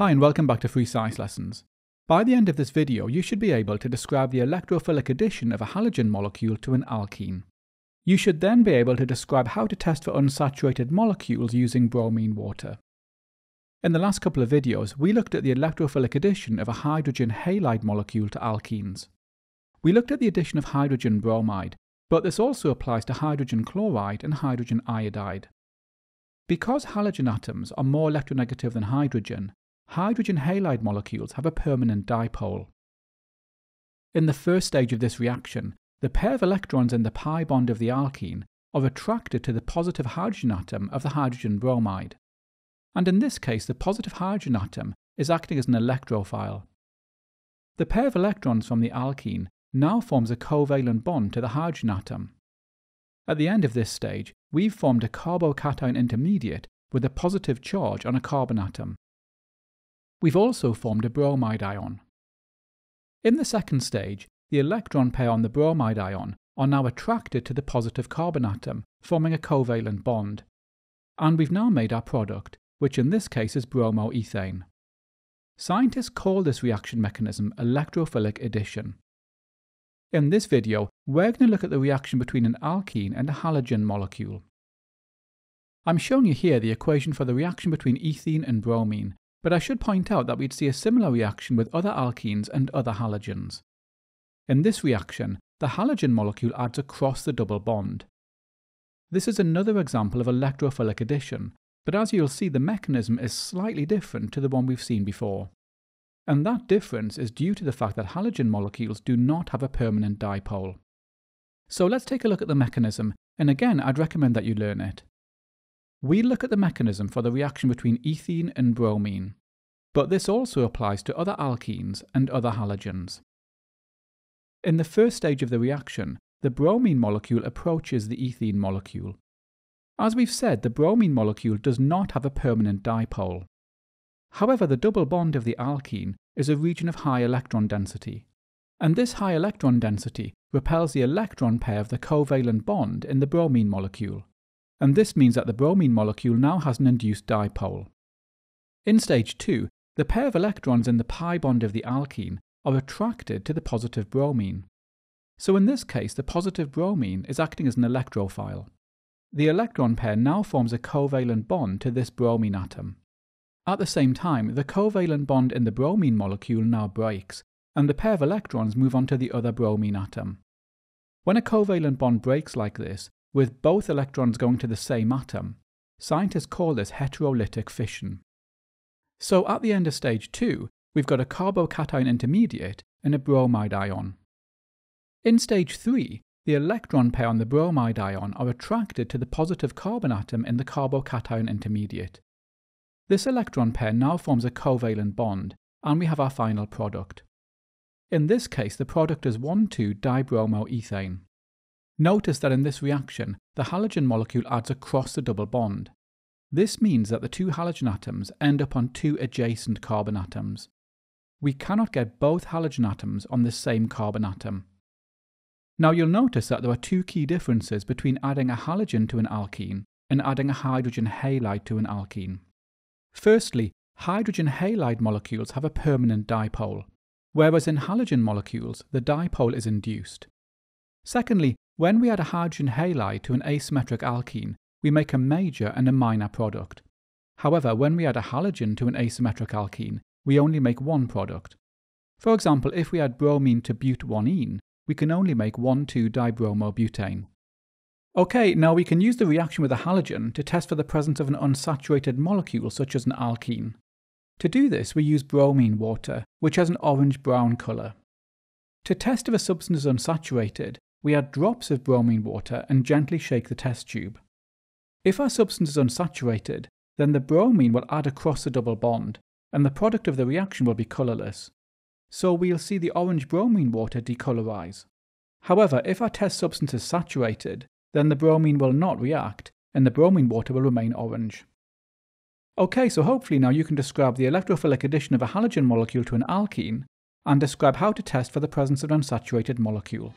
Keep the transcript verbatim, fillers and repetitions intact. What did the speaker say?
Hi and welcome back to Free Science Lessons. By the end of this video you should be able to describe the electrophilic addition of a halogen molecule to an alkene. You should then be able to describe how to test for unsaturated molecules using bromine water. In the last couple of videos we looked at the electrophilic addition of a hydrogen halide molecule to alkenes. We looked at the addition of hydrogen bromide, but this also applies to hydrogen chloride and hydrogen iodide. Because halogen atoms are more electronegative than hydrogen, hydrogen halide molecules have a permanent dipole. In the first stage of this reaction, the pair of electrons in the pi bond of the alkene are attracted to the positive hydrogen atom of the hydrogen bromide. And in this case, the positive hydrogen atom is acting as an electrophile. The pair of electrons from the alkene now forms a covalent bond to the hydrogen atom. At the end of this stage, we've formed a carbocation intermediate with a positive charge on a carbon atom. We've also formed a bromide ion. In the second stage, the electron pair on the bromide ion are now attracted to the positive carbon atom, forming a covalent bond. And we've now made our product, which in this case is bromoethane. Scientists call this reaction mechanism electrophilic addition. In this video, we're going to look at the reaction between an alkene and a halogen molecule. I'm showing you here the equation for the reaction between ethene and bromine, but I should point out that we'd see a similar reaction with other alkenes and other halogens. In this reaction, the halogen molecule adds across the double bond. This is another example of electrophilic addition, but as you'll see, the mechanism is slightly different to the one we've seen before. And that difference is due to the fact that halogen molecules do not have a permanent dipole. So let's take a look at the mechanism, and again, I'd recommend that you learn it. We look at the mechanism for the reaction between ethene and bromine, but this also applies to other alkenes and other halogens. In the first stage of the reaction, the bromine molecule approaches the ethene molecule. As we've said, the bromine molecule does not have a permanent dipole. However, the double bond of the alkene is a region of high electron density, and this high electron density repels the electron pair of the covalent bond in the bromine molecule. And this means that the bromine molecule now has an induced dipole. In stage two, the pair of electrons in the pi bond of the alkene are attracted to the positive bromine. So in this case, the positive bromine is acting as an electrophile. The electron pair now forms a covalent bond to this bromine atom. At the same time, the covalent bond in the bromine molecule now breaks, and the pair of electrons move on to the other bromine atom. When a covalent bond breaks like this, with both electrons going to the same atom, scientists call this heterolytic fission. So at the end of stage two, we've got a carbocation intermediate and a bromide ion. In stage three, the electron pair on the bromide ion are attracted to the positive carbon atom in the carbocation intermediate. This electron pair now forms a covalent bond, and we have our final product. In this case, the product is one two dibromoethane. Notice that in this reaction, the halogen molecule adds across the double bond. This means that the two halogen atoms end up on two adjacent carbon atoms. We cannot get both halogen atoms on the same carbon atom. Now you'll notice that there are two key differences between adding a halogen to an alkene and adding a hydrogen halide to an alkene. Firstly, hydrogen halide molecules have a permanent dipole, whereas in halogen molecules, the dipole is induced. Secondly, when we add a hydrogen halide to an asymmetric alkene, we make a major and a minor product. However, when we add a halogen to an asymmetric alkene, we only make one product. For example, if we add bromine to but one ene, we can only make one two dibromoethane. Okay, now we can use the reaction with a halogen to test for the presence of an unsaturated molecule such as an alkene. To do this, we use bromine water, which has an orange-brown colour. To test if a substance is unsaturated, we add drops of bromine water and gently shake the test tube. If our substance is unsaturated, then the bromine will add across the double bond, and the product of the reaction will be colourless. So we'll see the orange bromine water decolorise. However, if our test substance is saturated, then the bromine will not react, and the bromine water will remain orange. Okay, so hopefully now you can describe the electrophilic addition of a halogen molecule to an alkene, and describe how to test for the presence of an unsaturated molecule.